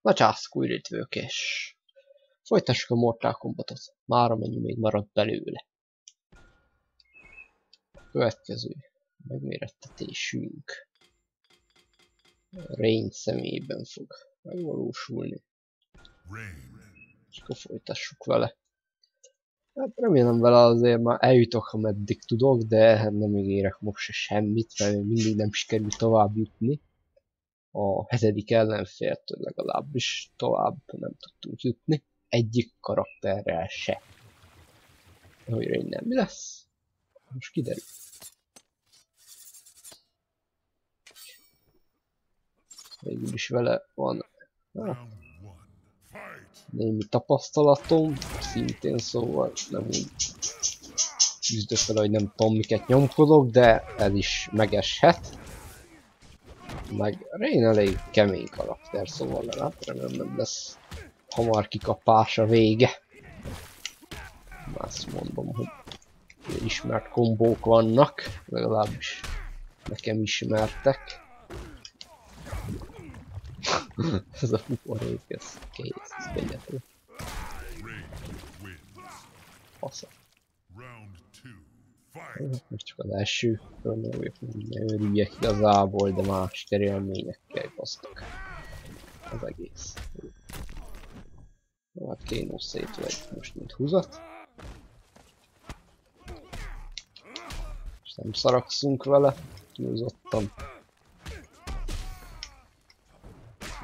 Na császkó, üdvőkés. Folytassuk a Mortal Kombatot. Mára mennyi még maradt belőle. Következő. Megmérettetésünk. Rain személyében fog megvalósulni. És akkor folytassuk vele. Hát remélem vele azért már eljutok, ameddig tudok, de nem ígérek most se semmit, mert mindig nem sikerül tovább jutni. A hetedik ellenféltől legalábbis tovább nem tudtunk jutni. Egyik karakterrel se. Hogy Rain-nel mi lesz? Most kiderül. Végül is vele van némi tapasztalatom, szintén, szóval nem úgy küzdök vele, hogy nem tudom miket nyomkodok, de ez is megeshet. Meg Rain elég kemény karakter, szóval hát remélem nem lesz hamar kikapás a vége. Azt mondom, hogy ismert kombók vannak, legalábbis nekem ismertek. Ez a fukorék, ez kész, ez kegyetlen. Fasza. Most csak az első környelőjük, ne örüljek igazából, de más terélményekkel gazdag. Az egész. Na hát Kénó szétvegy most, mint húzat. És nem szarakszunk vele, túlzottan.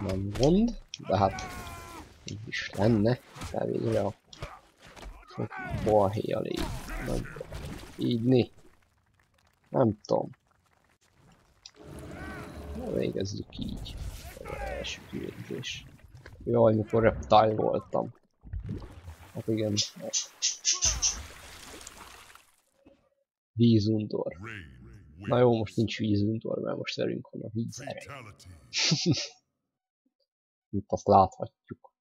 Nem gond, de hát így is lenne, elvégre a balhéjjal így, nem ígyni, nem tudom. Na végezzük így, az első kivégzés. Jaj, mikor reptile voltam. Hát igen, vízundor. Na jó, most nincs vízundor, mert most velünk van a vízeregy. Itt azt láthatjuk.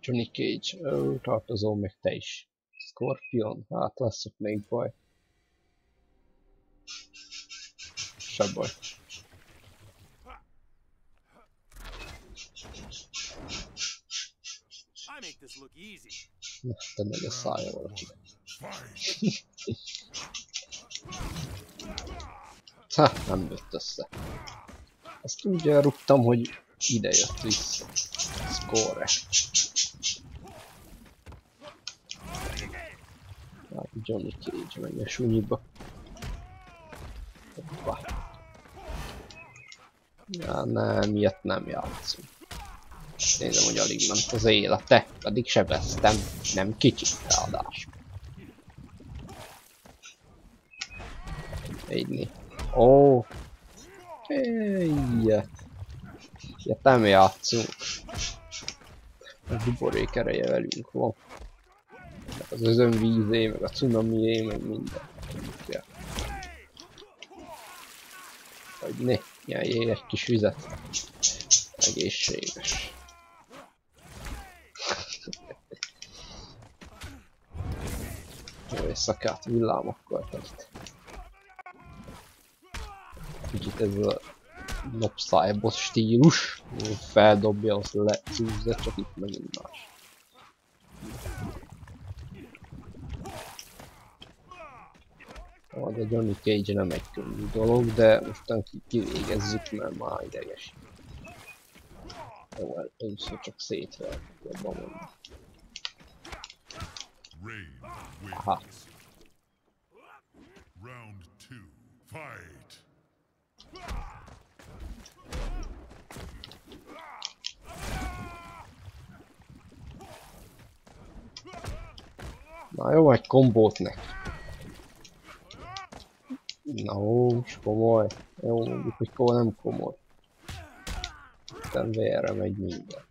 Johnny Cage, tartozol meg te is. Scorpion, hát lesz ott még baj. Se baj. Na, te meg a szája valaki. Hát, nem jött össze. Azt ugye rúgtam, hogy ide jött vissza. Score. Hát Johnny Cage menj a sunyiba. Hoppá. Ja, nem, ilyet nem játszunk. Nézem, hogy alig ment az élete, pedig sebeztem. Nem kicsit ráadásul. Egyni. Ó. Ilyet. Ilyet nem játszunk. A buborék ereje velünk van. Az özönvízé, meg a cunamié, meg minden. Hogy ne, jajjé, egy kis vizet. Egészséges. Jó éjszakát, villámokkal tart. Kicsit ez a nopszájbot stílus, feldobja, azt lecúzza, csak itt megint más. De Johnny Cage nem egy könnyű dolog, de mostan kivégezzük, mert már ideges. Jó, először csak szétver, jobban mondom. Aha. Na jó, egy kombót neki. Na jó, most komoly. Jó, mondjuk, hogy nem komoly. Itten vérre megy minden.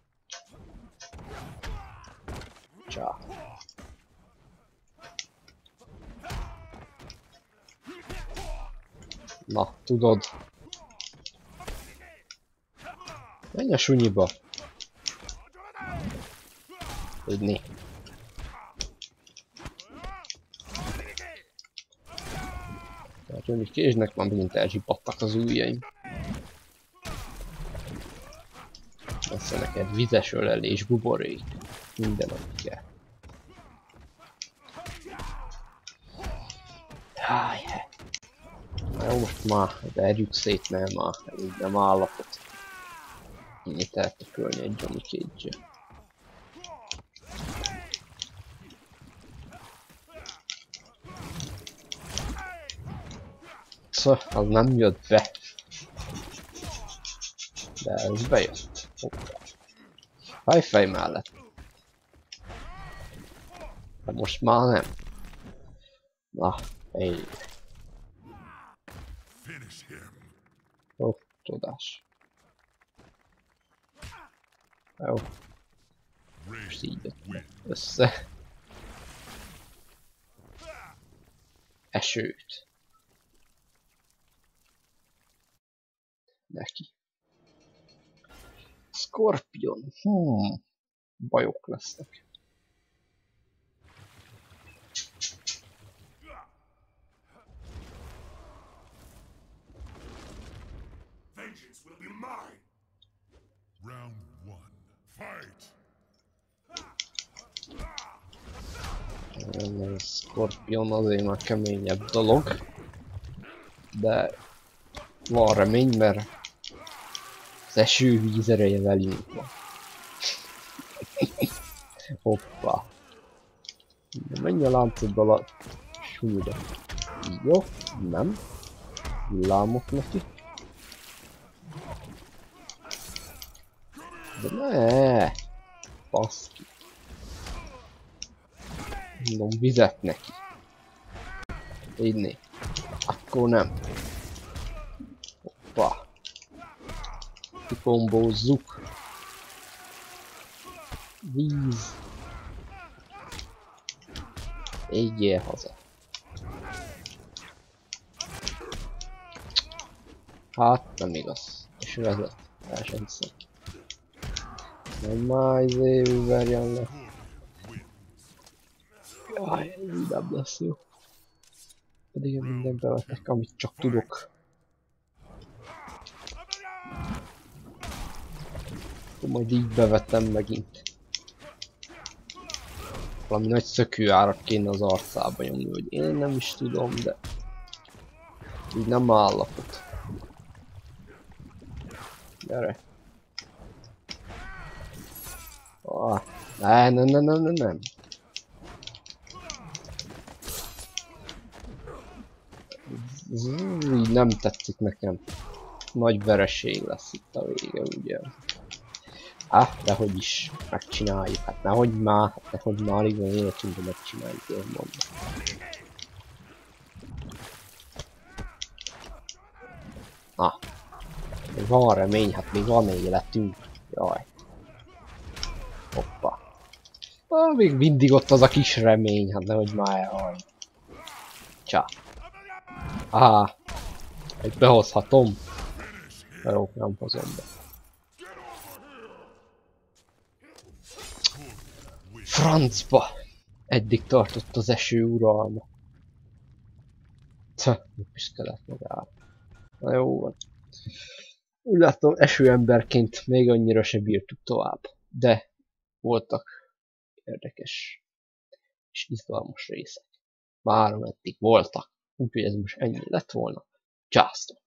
Csá. Na, tudod. Menj a sunyiba. Tudni. Johnny Cage-nek már megint elzsipadtak az ujjaim. Aztán neked vizes ölelés, buborék, minden, amit kell. Háj, na jó, most már verjük szét, mert már elég nem állapot. Ennyit eltökölni egy Johnny Cage-e. Szóval, az nem jött be. De ez bejött. Hajfej mellett. De most már nem. Na, éj. Ó, tudás. Jó. Most így jött össze. Esőt. Neki. Scorpion. Bajok lesznek. Vengeance will be mine. Round 1. Fight. A Scorpion azért már keményebb dolog. De van remény, mert az eső víz ereje velünk van. Hoppá. Menj a láncod alatt. Súlyra. Jó, nem. Villámok neki. De ne. Baszki. Mondom, vizet neki. Így né. Akkor nem. Hoppá. Kikombózzuk. Víz. Égjél haza. Hát nem igaz. És vezet. El sem hiszem. Nem már izé verjen le. Jaj, inkább lesz jó. Pedig én mindent bevetek, amit csak tudok. Majd így bevettem megint. Valami nagy szökőárat kéne az arcába nyomni, hogy én nem is tudom, de... Így nem állapot. Gyere. Ah, nem. Így nem tetszik nekem. Nagy vereség lesz itt a vége, ugye. Hát, dehogy is megcsináljuk, hát nehogy már alig van életünk, de megcsináljuk, én mondom. Na, még van remény, hát még van életünk, jaj. Hoppa. Na, még mindig ott az a kis remény, hát nehogy már elhaj. Csá. Aha, itt behozhatom. Jó, nem hozom be. Francba! Eddig tartott az eső uralma. Cseh, mi piszkelet magára. Na jó van. Úgy látom, esőemberként még annyira se bírtuk tovább. De voltak érdekes és izgalmas részek. Már eddig voltak. Úgyhogy ez most ennyi lett volna. Császtok!